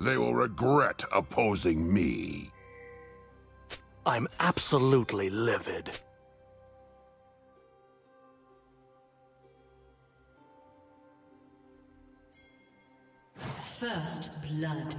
They will regret opposing me. I'm absolutely livid. First blood.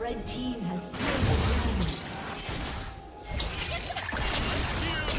Red team has slain the dragon.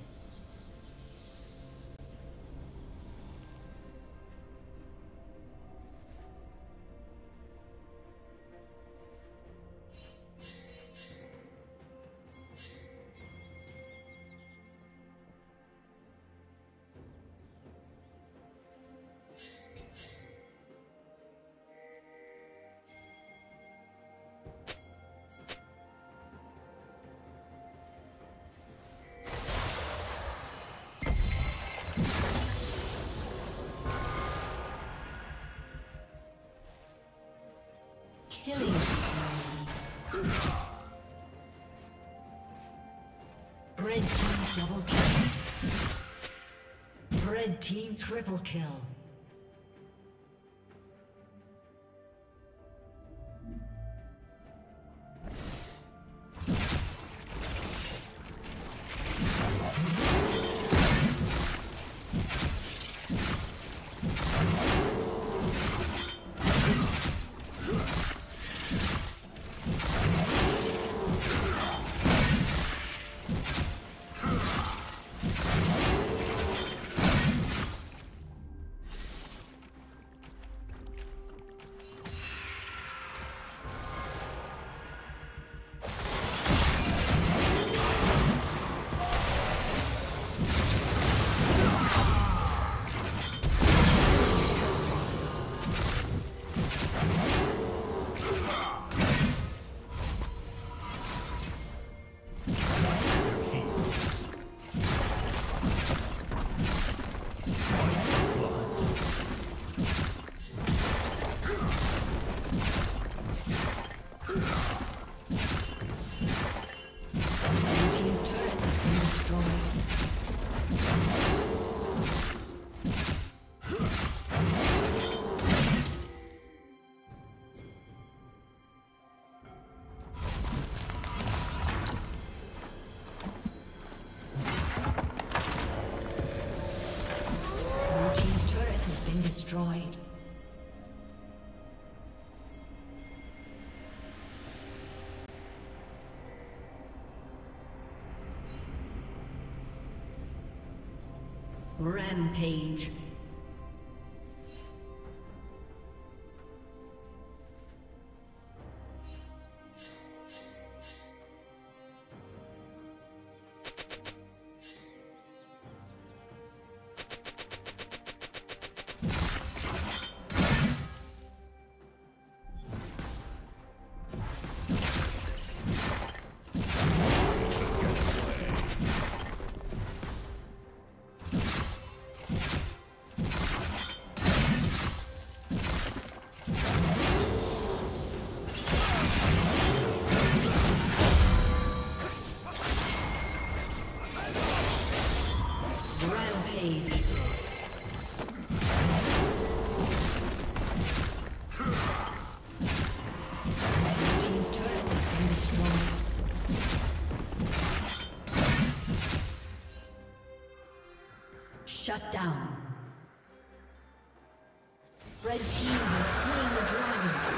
Killing spree. Red team double kill. Red team triple kill. Destroyed. Rampage. Shut down. Red team has slain the dragon.